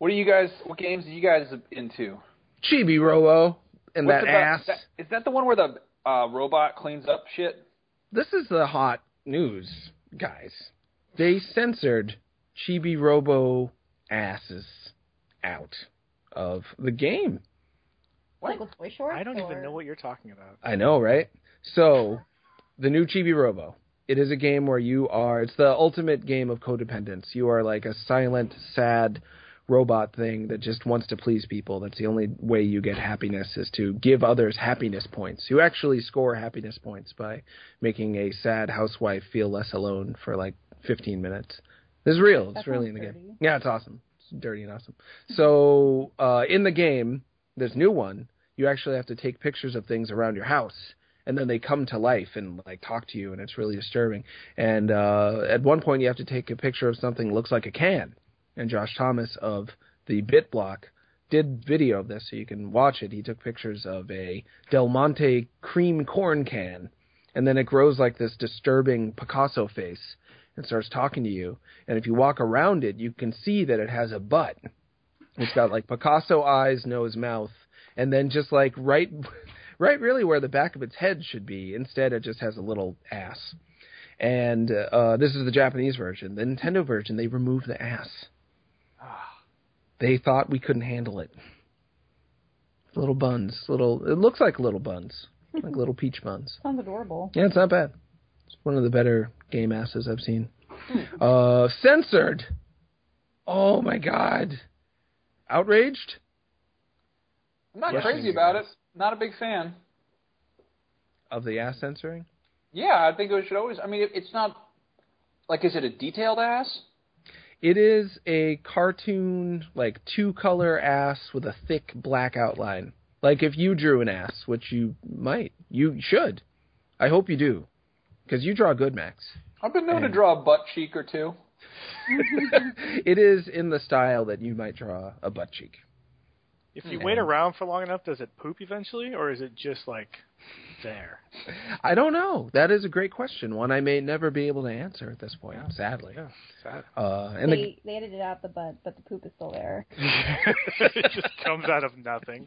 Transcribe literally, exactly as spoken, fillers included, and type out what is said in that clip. What are you guys? What games are you guys into? Chibi-Robo and What's that about, ass. That, is that the one where the uh, robot cleans up shit? This is the hot news, guys. They censored Chibi-Robo asses out of the game. What? Like with toy shorts? I don't or... even know what you're talking about. I know, right? So, the new Chibi-Robo. It is a game where you are, it's the ultimate game of codependence. You are like a silent, sad robot thing that just wants to please people. That's the only way you get happiness, is to give others happiness points. You actually score happiness points by making a sad housewife feel less alone for like fifteen minutes. This is real. It's That's really in the dirty. game. Yeah, it's awesome. It's dirty and awesome. So uh, in the game, this new one, you actually have to take pictures of things around your house. And then they come to life and like talk to you, and it's really disturbing. And uh, at one point, you have to take a picture of something that looks like a can. And Josh Thomas of the BitBlock did video of this, so you can watch it. He took pictures of a Del Monte cream corn can, and then it grows like this disturbing Picasso face and starts talking to you. And if you walk around it, you can see that it has a butt. It's got like Picasso eyes, nose, mouth, and then just like right... Right, really where the back of its head should be. Instead, it just has a little ass. And uh, this is the Japanese version. The Nintendo version, they removed the ass. They thought we couldn't handle it. Little buns. little. It looks like little buns, like little peach buns. Sounds adorable. Yeah, it's not bad. It's one of the better game asses I've seen. uh, censored. Oh, my God. Outraged? I'm not yes, crazy about it. Not a big fan. Of the ass censoring? Yeah, I think it should always... I mean, it, it's not... Like, is it a detailed ass? It is a cartoon, like, two-color ass with a thick black outline. Like, if you drew an ass, which you might. You should. I hope you do. Because you draw good, Max. I've been known and... to draw a butt cheek or two. It is in the style that you might draw a butt cheek. If you wait around for long enough, does it poop eventually, or is it just, like, there? I don't know. That is a great question, one I may never be able to answer at this point, yeah. sadly. Yeah, sad. uh, and they, the... they edited out the butt, but the poop is still there. It just comes out of nothing.